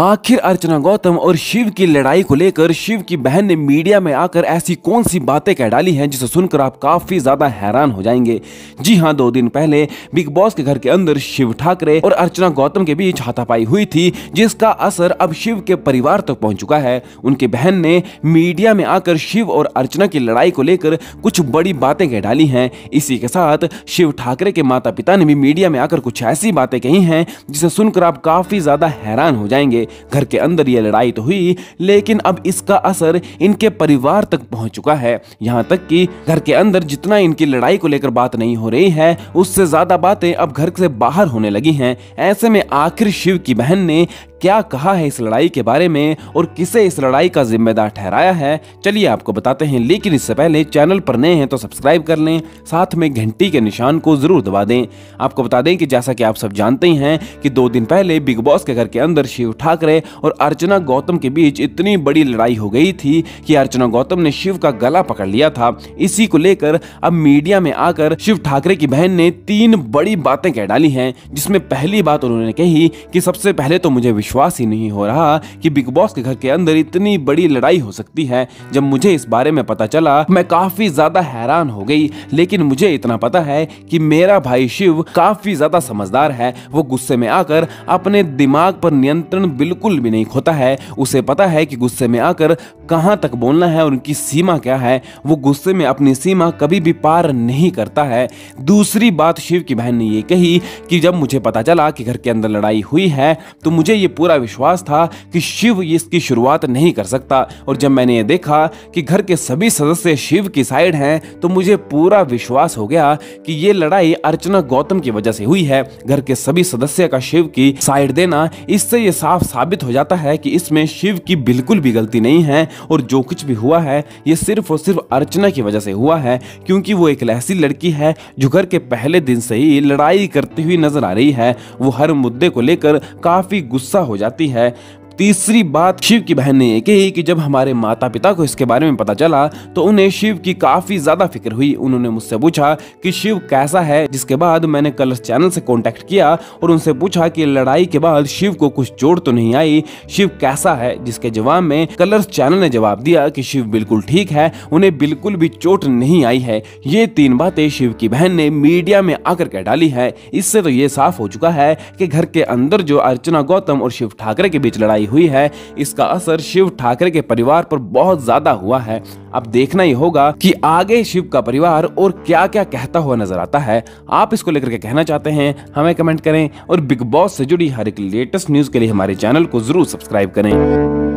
आखिर अर्चना गौतम और शिव की लड़ाई को लेकर शिव की बहन ने मीडिया में आकर ऐसी कौन सी बातें कह डाली हैं जिसे सुनकर आप काफी ज्यादा हैरान हो जाएंगे। जी हाँ, 2 दिन पहले बिग बॉस के घर के अंदर शिव ठाकरे और अर्चना गौतम के बीच हाथापाई हुई थी, जिसका असर अब शिव के परिवार तक पहुंच चुका है। उनके बहन ने मीडिया में आकर शिव और अर्चना की लड़ाई को लेकर कुछ बड़ी बातें कह डाली हैं। इसी के साथ शिव ठाकरे के माता पिता ने भी मीडिया में आकर कुछ ऐसी बातें कही हैं जिसे सुनकर आप काफी ज्यादा हैरान हो जाएंगे। घर के अंदर ये लड़ाई तो हुई, लेकिन अब इसका असर इनके परिवार तक पहुंच चुका है। यहां तक कि घर के अंदर जितना इनकी लड़ाई को लेकर बात नहीं हो रही है, उससे ज्यादा बातें अब घर से बाहर होने लगी हैं। ऐसे में आखिर शिव की बहन ने क्या कहा है इस लड़ाई के बारे में और किसे इस लड़ाई का जिम्मेदार ठहराया है, चलिए आपको बताते हैं। लेकिन इससे पहले चैनल पर नए हैं तो सब्सक्राइब कर लें, साथ में घंटी के निशान को जरूर दबा दें। आपको बता दें कि जैसा कि आप सब जानते ही हैं कि 2 दिन पहले बिग बॉस के घर के अंदर शिव ठाकरे और अर्चना गौतम के बीच इतनी बड़ी लड़ाई हो गई थी कि अर्चना गौतम ने शिव का गला पकड़ लिया था। इसी को लेकर अब मीडिया में आकर शिव ठाकरे की बहन ने 3 बड़ी बातें कह डाली हैं, जिसमें पहली बात उन्होंने कही कि सबसे पहले तो मुझे विश्वास ही नहीं हो रहा कि बिग बॉस के घर के अंदर इतनी बड़ी लड़ाई हो सकती है। जब मुझे इस बारे में पता चला मैं काफी ज्यादा हैरान हो गई, लेकिन मुझे इतना पता है कि मेरा भाई शिव काफी ज्यादा समझदार है। वो गुस्से में आकर अपने दिमाग पर नियंत्रण बिल्कुल भी नहीं खोता है। उसे पता है कि गुस्से में आकर कहां तक बोलना है और उनकी सीमा क्या है। वो गुस्से में अपनी सीमा कभी भी पार नहीं करता है। दूसरी बात शिव की बहन ने ये कही कि जब मुझे पता चला कि घर के अंदर लड़ाई हुई है तो मुझे ये पूरा विश्वास था कि शिव इसकी शुरुआत नहीं कर सकता, और जब मैंने ये देखा कि घर के सभी सदस्य शिव की साइड हैं तो मुझे पूरा विश्वास हो गया कि ये लड़ाई अर्चना गौतम की वजह से हुई है। घर के सभी सदस्य का शिव की साइड देना, इससे ये साफ साबित हो जाता है कि इसमें शिव की बिल्कुल भी गलती नहीं है और जो कुछ भी हुआ है ये सिर्फ और सिर्फ अर्चना की वजह से हुआ है, क्योंकि वो एक ऐसी लड़की है जो घर के पहले दिन से ही लड़ाई करती हुई नजर आ रही है। वो हर मुद्दे को लेकर काफी गुस्सा हो जाती है। तीसरी बात शिव की बहन ने ये कही कि जब हमारे माता पिता को इसके बारे में पता चला तो उन्हें शिव की काफी ज्यादा फिक्र हुई। उन्होंने मुझसे पूछा कि शिव कैसा है, जिसके बाद मैंने कलर्स चैनल से कांटेक्ट किया और उनसे पूछा कि लड़ाई के बाद शिव को कुछ चोट तो नहीं आई, शिव कैसा है, जिसके जवाब में कलर्स चैनल ने जवाब दिया कि शिव बिल्कुल ठीक है, उन्हें बिल्कुल भी चोट नहीं आई है। ये 3 बातें शिव की बहन ने मीडिया में आकर कह डाली है। इससे तो ये साफ हो चुका है कि घर के अंदर जो अर्चना गौतम और शिव ठाकरे के बीच लड़ाई हुई है, इसका असर शिव ठाकरे के परिवार पर बहुत ज्यादा हुआ है। अब देखना ही होगा कि आगे शिव का परिवार और क्या क्या कहता हुआ नजर आता है। आप इसको लेकर के कहना चाहते हैं हमें कमेंट करें, और बिग बॉस से जुड़ी हर एक लेटेस्ट न्यूज के लिए हमारे चैनल को जरूर सब्सक्राइब करें।